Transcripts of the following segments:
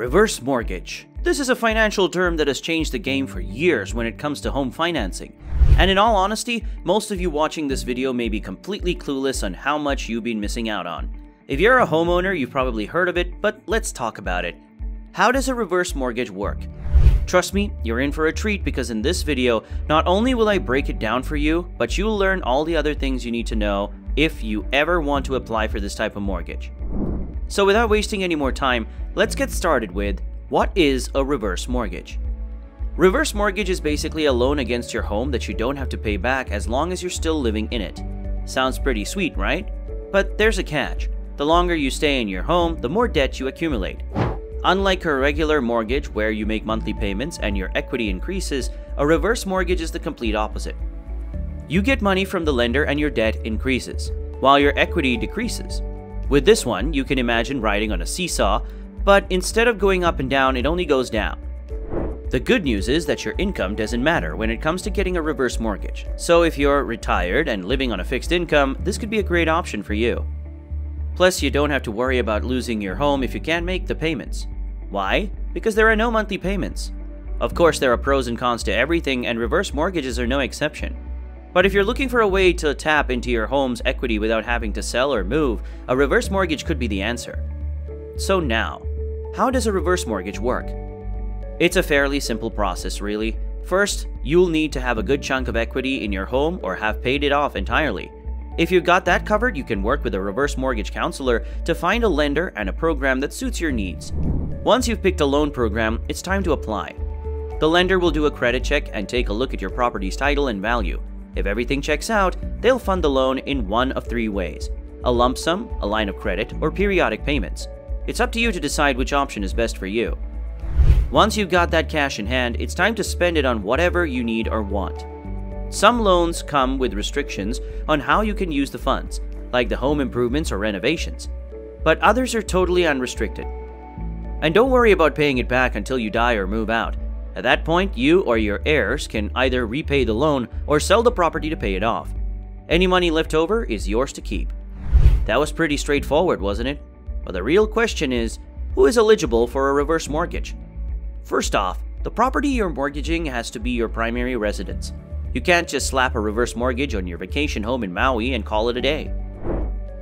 Reverse mortgage. This is a financial term that has changed the game for years when it comes to home financing. And in all honesty, most of you watching this video may be completely clueless on how much you've been missing out on. If you're a homeowner, you've probably heard of it, but let's talk about it. How does a reverse mortgage work? Trust me, you're in for a treat because in this video, not only will I break it down for you, but you'll learn all the other things you need to know if you ever want to apply for this type of mortgage. So without wasting any more time, let's get started with what is a reverse mortgage. Reverse mortgage is basically a loan against your home that you don't have to pay back as long as you're still living in it. Sounds pretty sweet, right? But there's a catch. The longer you stay in your home, the more debt you accumulate. Unlike a regular mortgage where you make monthly payments and your equity increases, a reverse mortgage is the complete opposite. You get money from the lender and your debt increases, while your equity decreases. With this one, you can imagine riding on a seesaw, but instead of going up and down, it only goes down. The good news is that your income doesn't matter when it comes to getting a reverse mortgage. So if you're retired and living on a fixed income, this could be a great option for you. Plus, you don't have to worry about losing your home if you can't make the payments. Why? Because there are no monthly payments. Of course, there are pros and cons to everything, and reverse mortgages are no exception. But if you're looking for a way to tap into your home's equity without having to sell or move, a reverse mortgage could be the answer. So now, how does a reverse mortgage work? It's a fairly simple process, really. First, you'll need to have a good chunk of equity in your home or have paid it off entirely. If you've got that covered, you can work with a reverse mortgage counselor to find a lender and a program that suits your needs. Once you've picked a loan program, it's time to apply. The lender will do a credit check and take a look at your property's title and value. If everything checks out, they'll fund the loan in one of three ways: a lump sum, a line of credit, or periodic payments. It's up to you to decide which option is best for you. Once you've got that cash in hand, it's time to spend it on whatever you need or want. Some loans come with restrictions on how you can use the funds, like the home improvements or renovations, but others are totally unrestricted. And don't worry about paying it back until you die or move out. At that point, you or your heirs can either repay the loan or sell the property to pay it off. Any money left over is yours to keep. That was pretty straightforward, wasn't it? But the real question is, who is eligible for a reverse mortgage? First off, the property you're mortgaging has to be your primary residence. You can't just slap a reverse mortgage on your vacation home in Maui and call it a day.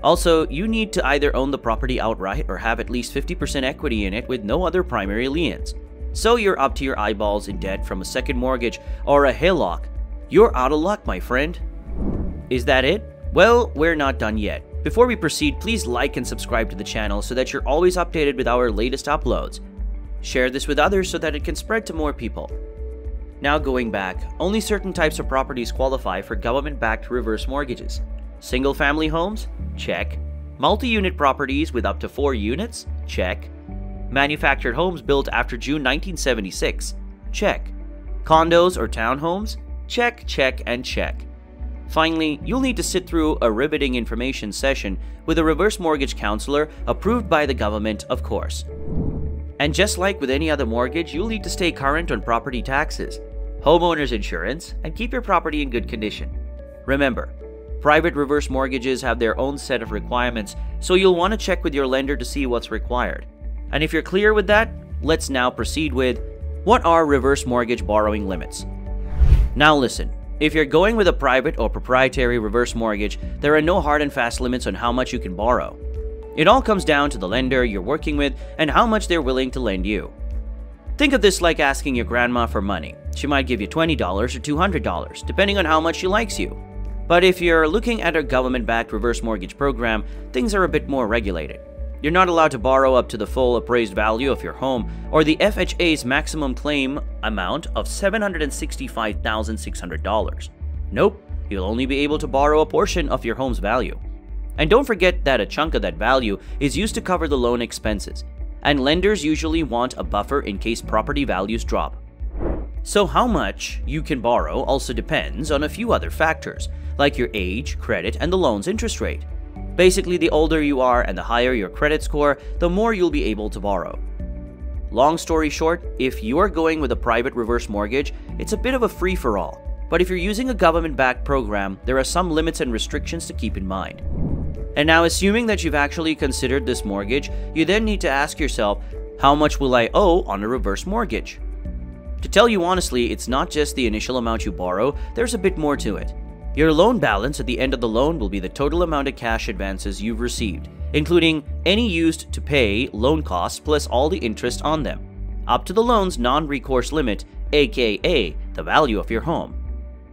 Also, you need to either own the property outright or have at least 50% equity in it with no other primary liens. So you're up to your eyeballs in debt from a second mortgage or a HELOC. You're out of luck, my friend. Is that it? Well, we're not done yet. Before we proceed, please like and subscribe to the channel so that you're always updated with our latest uploads. Share this with others so that it can spread to more people. Now going back, only certain types of properties qualify for government-backed reverse mortgages. Single-family homes? Check. Multi-unit properties with up to 4 units? Check. Manufactured homes built after June 1976? Check. Condos or townhomes? Check, check, and check. Finally, you'll need to sit through a riveting information session with a reverse mortgage counselor approved by the government, of course. And just like with any other mortgage, you'll need to stay current on property taxes, homeowners insurance, and keep your property in good condition. Remember, private reverse mortgages have their own set of requirements, so you'll want to check with your lender to see what's required. And if you're clear with that, let's now proceed with what are reverse mortgage borrowing limits. Now listen, if you're going with a private or proprietary reverse mortgage, there are no hard and fast limits on how much you can borrow. It all comes down to the lender you're working with and how much they're willing to lend you. Think of this like asking your grandma for money. She might give you $20 or $200, depending on how much she likes you. But if you're looking at a government-backed reverse mortgage program, things are a bit more regulated. You're not allowed to borrow up to the full appraised value of your home or the FHA's maximum claim amount of $765,600. Nope, you'll only be able to borrow a portion of your home's value. And don't forget that a chunk of that value is used to cover the loan expenses, and lenders usually want a buffer in case property values drop. So how much you can borrow also depends on a few other factors, like your age, credit, and the loan's interest rate. Basically, the older you are and the higher your credit score, the more you'll be able to borrow. Long story short, if you're going with a private reverse mortgage, it's a bit of a free-for-all. But if you're using a government-backed program, there are some limits and restrictions to keep in mind. And now, assuming that you've actually considered this mortgage, you then need to ask yourself, How much will I owe on a reverse mortgage? To tell you honestly, it's not just the initial amount you borrow, there's a bit more to it. Your loan balance at the end of the loan will be the total amount of cash advances you've received, including any used to pay loan costs plus all the interest on them, up to the loan's non-recourse limit, aka the value of your home.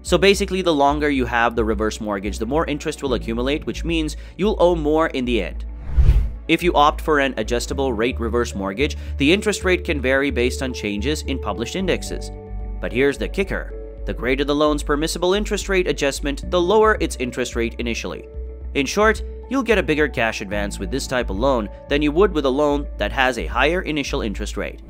So basically, the longer you have the reverse mortgage, the more interest will accumulate, which means you'll owe more in the end. If you opt for an adjustable rate reverse mortgage, the interest rate can vary based on changes in published indexes. But here's the kicker. The greater the loan's permissible interest rate adjustment, the lower its interest rate initially. In short, you'll get a bigger cash advance with this type of loan than you would with a loan that has a higher initial interest rate.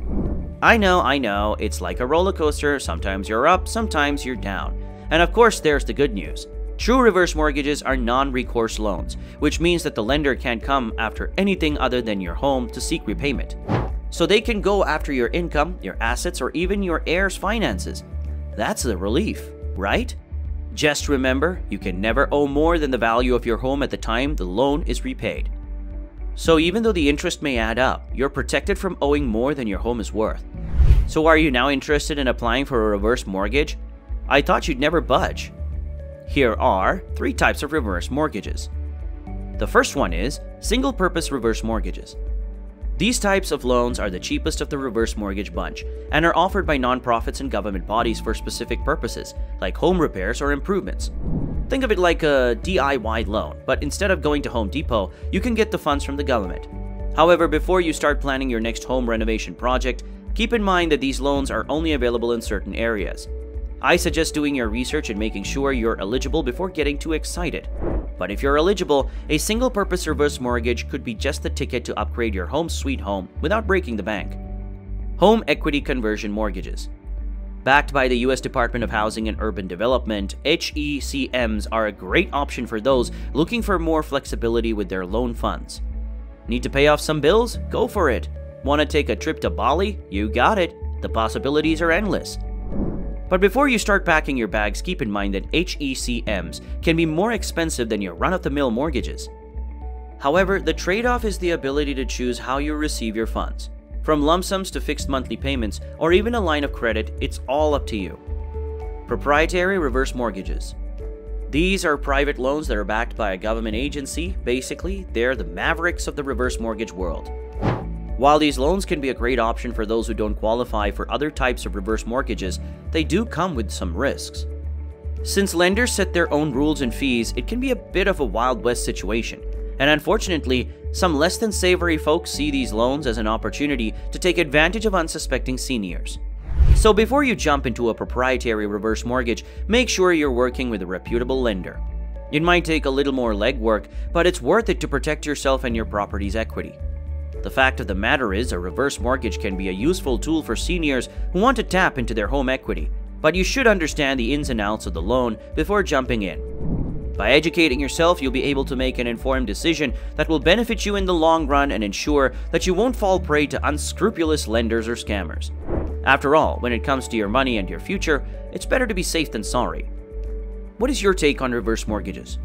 I know, it's like a roller coaster. Sometimes you're up, sometimes you're down. And of course, there's the good news. True reverse mortgages are non-recourse loans, which means that the lender can't come after anything other than your home to seek repayment. So they can go after your income, your assets, or even your heir's finances. That's the relief, right? Just remember, you can never owe more than the value of your home at the time the loan is repaid. So even though the interest may add up, you're protected from owing more than your home is worth. So are you now interested in applying for a reverse mortgage? I thought you'd never budge. Here are 3 types of reverse mortgages. The first one is single-purpose reverse mortgages. These types of loans are the cheapest of the reverse mortgage bunch and are offered by nonprofits and government bodies for specific purposes, like home repairs or improvements. Think of it like a DIY loan, but instead of going to Home Depot, you can get the funds from the government. However, before you start planning your next home renovation project, keep in mind that these loans are only available in certain areas. I suggest doing your research and making sure you're eligible before getting too excited. But if you're eligible, a single-purpose reverse mortgage could be just the ticket to upgrade your home sweet home without breaking the bank. Home Equity Conversion Mortgages. Backed by the U.S. Department of Housing and Urban Development, HECMs are a great option for those looking for more flexibility with their loan funds. Need to pay off some bills? Go for it. Want to take a trip to Bali? You got it. The possibilities are endless. But before you start packing your bags, keep in mind that HECMs can be more expensive than your run-of-the-mill mortgages. However, the trade-off is the ability to choose how you receive your funds. From lump sums to fixed monthly payments or even a line of credit, it's all up to you. Proprietary reverse mortgages. These are private loans that are backed by a government agency. Basically, they're the mavericks of the reverse mortgage world. While these loans can be a great option for those who don't qualify for other types of reverse mortgages, they do come with some risks. Since lenders set their own rules and fees, it can be a bit of a Wild West situation. And unfortunately, some less than savory folks see these loans as an opportunity to take advantage of unsuspecting seniors. So before you jump into a proprietary reverse mortgage, make sure you're working with a reputable lender. It might take a little more legwork, but it's worth it to protect yourself and your property's equity. The fact of the matter is, a reverse mortgage can be a useful tool for seniors who want to tap into their home equity, but you should understand the ins and outs of the loan before jumping in. By educating yourself, you'll be able to make an informed decision that will benefit you in the long run and ensure that you won't fall prey to unscrupulous lenders or scammers. After all, when it comes to your money and your future, it's better to be safe than sorry. What is your take on reverse mortgages?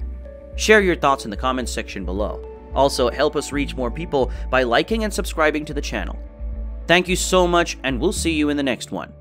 Share your thoughts in the comments section below. Also, help us reach more people by liking and subscribing to the channel. Thank you so much, and we'll see you in the next one.